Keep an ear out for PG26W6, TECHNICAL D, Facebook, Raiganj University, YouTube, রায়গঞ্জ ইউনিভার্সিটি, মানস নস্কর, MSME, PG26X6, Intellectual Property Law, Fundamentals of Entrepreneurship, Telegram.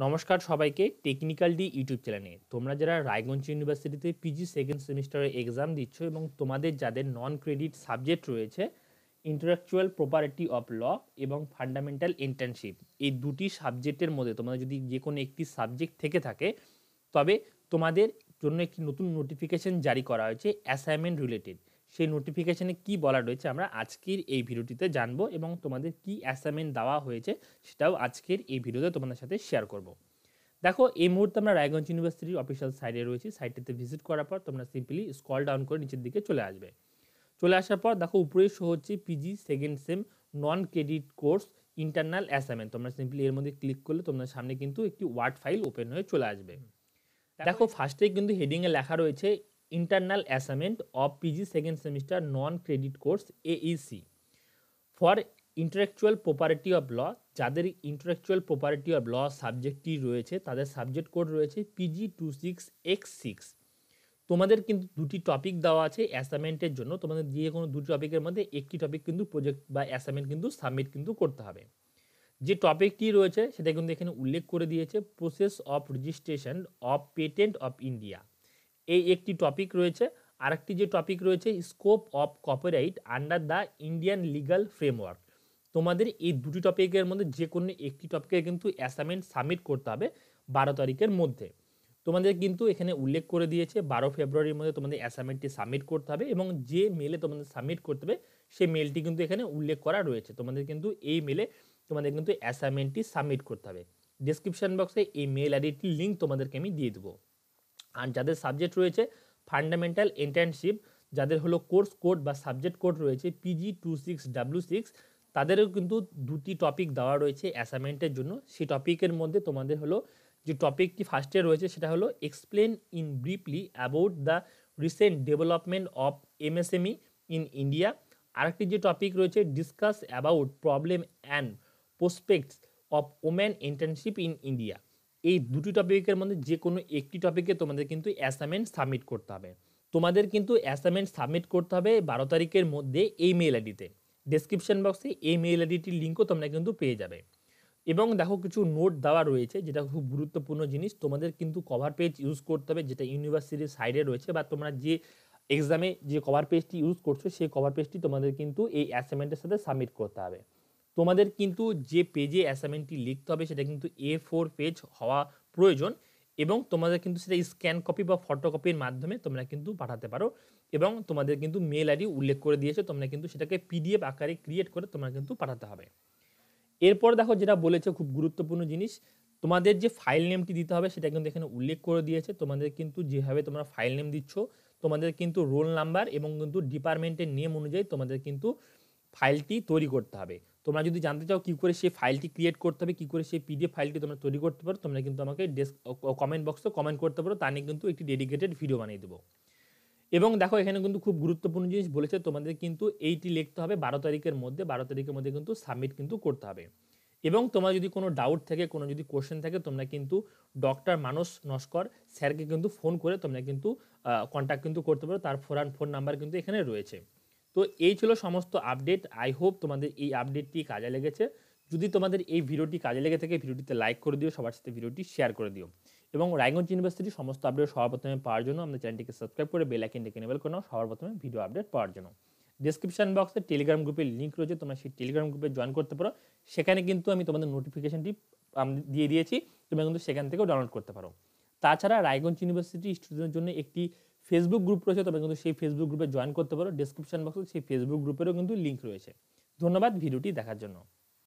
नमस्कार सबाई के टेक्निकल डी यूट्यूब चैने तुम्हारा जरा रायगंज यूनिवर्सिटी पीजी सेकेंड सेमिस्टारे एग्जाम दिच्छ और तुम्हारे जादेर नन क्रेडिट सब्जेक्ट रही है इंटेलेक्चुअल प्रॉपर्टी ऑफ लॉ और फंडामेंटल एंटर्नशिप ये दूटी सब्जेक्टर मध्य तुम्हारा जो जेको एक सब्जेक्ट थे थे तब तुम्हारे एक नतून नोटिफिकेशन जारी करा हो असाइनमेंट रिलेटेड से नोटिफिकेशने की बला रही है हमें आजकल ये भिडियोते जानब और तुम्हारे कि असाइनमेंट देवा हो आजकल ये भिडियोते तुम्हारे साथ शेयर करब। देखो ये मुहूर्ते हमें रायगंज यूनिवर्सिटी ऑफिशियल साइटे रही है साइटे भिजिट करार पर तुम्हारा सिम्पलि स्क्रॉल डाउन कर नीचे दिखे चले आसार पर देखो ऊपर शो हे PG second sem non credit course internal assignment तुम्हारा सिम्पलि एर मध्य क्लिक कर ले तुम्हारे सामने क्योंकि एक वार्ड फाइल ओपेन हो चले आसें। देखो फार्स्टे क्योंकि हेडिंगे लेखा रही है internal assignment of PG second semester non credit course AEC for intellectual property of law जादेर इंटेलेक्चुअल प्रॉपर्टी ऑफ लॉ सब्जेक्टटी रयेछे तादेर सब्जेक्ट कोड रयेछे PG26X6 तोमादेर किन्तु दुटी टपिक देवा आछे असाइनमेंटेर जोन्नो तोमादेर जे कोनो दुटी टपिकेर मध्ये एकटी टपिक किन्तु प्रोजेक्ट बा असाइनमेंट किन्तु सबमिट किन्तु करते हबे। जे टपिकटी रयेछे सेटा किन्तु एखाने उल्लेख करे दियेछे process of registration of patent of India এই একটি টপিক রয়েছে। আরেকটি যে টপিক রয়েছে scope of copyright under the Indian legal framework তোমাদের এই দুটি টপিকের মধ্যে যে কোনো একটি টপিকে কিন্তু অ্যাসাইনমেন্ট সাবমিট করতে হবে 12 তারিখের মধ্যে তোমাদের কিন্তু এখানে উল্লেখ করে দিয়েছে 12 ফেব্রুয়ারির মধ্যে তোমাদের অ্যাসাইনমেন্টটি সাবমিট করতে হবে এবং যে মেলে তোমাদের সাবমিট করতে হবে সেই মেলটি কিন্তু এখানে উল্লেখ করা রয়েছে তোমাদের কিন্তু এই মেলে তোমাদের কিন্তু অ্যাসাইনমেন্টটি সাবমিট করতে হবে। ডেসক্রিপশন বক্সে এই মেল আইডিটির লিংক তোমাদেরকে আমি দিয়ে দেবো। আর যাদের সাবজেক্ট রয়েছে ফান্ডামেন্টাল ইন্টার্নশিপ যাদের হলো কোর্স কোড বা সাবজেক্ট কোড রয়েছে PG26W6 তাদেরও কিন্তু দুটি টপিক দেওয়া রয়েছে অ্যাসাইনমেন্টের জন্য। সেই টপিকের মধ্যে তোমাদের হলো যে টপিকটি ফার্স্টে রয়েছে সেটা হলো explain in briefly about the recent development of MSME in India. আরেকটি যে টপিক রয়েছে discuss about problem and prospects of women internship in India এই দুটি টপিকের মধ্যে যে কোনো একটি টপিকে তোমাদের কিন্তু অ্যাসাইনমেন্ট সাবমিট করতে হবে তোমাদের কিন্তু অ্যাসাইনমেন্ট সাবমিট করতে হবে 12 তারিখের মধ্যে এই মেইল আইডিতে ডেসক্রিপশন বক্সে এই মেইল আইডিটির লিংকও তোমরা কিন্তু পেয়ে যাবে। এবং দেখো কিছু নোট দেওয়া রয়েছে যেটা খুব গুরুত্বপূর্ণ জিনিস তোমাদের কিন্তু কভার পেজ ইউজ করতে হবে যেটা ইউনিভার্সিটির সাইডে রয়েছে বা তোমরা যে এক্সামে যে কভার পেজটি ইউজ করছো সেই কভার পেজটি তোমাদের কিন্তু এই অ্যাসাইনমেন্টের সাথে সাবমিট করতে হবে। তোমাদের কিন্তু যে পেজে অ্যাসাইনমেন্টটি লিখতে হবে সেটা কিন্তু A4 পেজ হওয়া প্রয়োজন এবং তোমাদের কিন্তু সেটা স্ক্যান কপি বা ফটোকপির মাধ্যমে তোমরা কিন্তু পাঠাতে পারো এবং তোমাদের কিন্তু মেল আইডি উল্লেখ করে দিয়েছে তোমরা কিন্তু সেটাকে PDF আকারে ক্রিয়েট করে তোমরা কিন্তু পাঠাতে হবে। এরপর দেখো যেটা বলেছে খুব গুরুত্বপূর্ণ জিনিস তোমাদের যে ফাইল নেমটি দিতে হবে সেটা কিন্তু এখানে উল্লেখ করে দিয়েছে তোমাদের কিন্তু যেভাবে তোমরা ফাইল নেম দিচ্ছ তোমাদের কিন্তু রোল নাম্বার এবং কিন্তু ডিপার্টমেন্টের নেম অনুযায়ী তোমাদের কিন্তু ফাইলটি তৈরি করতে হবে। তোমরা যদি জানতে চাও কী করে সেই ফাইলটি ক্রিয়েট করতে হবে কী করে সেই PDF ফাইলটি তোমরা তৈরি করতে পারো তোমরা কিন্তু আমাকে কমেন্ট বক্সে কমেন্ট করতে পারো তা নিয়ে কিন্তু একটি ডেডিকেটেড ভিডিও বানিয়ে দেবো। এবং দেখো এখানে কিন্তু খুব গুরুত্বপূর্ণ জিনিস বলেছে তোমাদের কিন্তু এইটি লিখতে হবে 12 তারিখের মধ্যে কিন্তু সাবমিট কিন্তু করতে হবে। এবং তোমার যদি কোনো ডাউট থাকে কোনো যদি কোশ্চেন থাকে তোমরা কিন্তু ডক্টর মানস নস্কর স্যারকে কিন্তু ফোন করে তোমরা কিন্তু কন্ট্যাক্ট কিন্তু করতে পারো তার ফোন নাম্বার কিন্তু এখানে রয়েছে। তো এই ছিল সমস্ত আপডেট। আই হোপ তোমাদের এই আপডেটটি কাজে লেগেছে। যদি তোমাদের এই ভিডিওটি কাজে লেগে থাকে ভিডিওটিতে লাইক করে দিও সবার সাথে ভিডিওটি শেয়ার করে দিও এবং রায়গঞ্জ ইউনিভার্সিটির সমস্ত আপডেট সবার প্রথমে পাওয়ার জন্য আমাদের চ্যানেলটিকে সাবস্ক্রাইব করে বেল আইকনটিকে এনেবল করে নাও সবার প্রথমে ভিডিও আপডেট পাওয়ার জন্য। ডেসক্রিপশন বক্সে টেলিগ্রাম গ্রুপের লিঙ্ক রয়েছে তোমরা সেই টেলিগ্রাম গ্রুপে জয়েন করতে পারো সেখানে কিন্তু আমি তোমাদের নোটিফিকেশনটি দিয়ে দিয়েছি তোমরা কিন্তু সেখান থেকেও ডাউনলোড করতে পারো। তাছাড়া রায়গঞ্জ ইউনিভার্সিটি স্টুডেন্টদের জন্য একটি ফেসবুক গ্রুপ রয়েছে তোমরা কিন্তু সেই ফেসবুক গ্রুপে জয়েন করতে পারো ডেসক্রিপশন বক্সে সেই ফেসবুক গ্রুপেরও কিন্তু লিঙ্ক রয়েছে। ধন্যবাদ ভিডিওটি দেখার জন্য।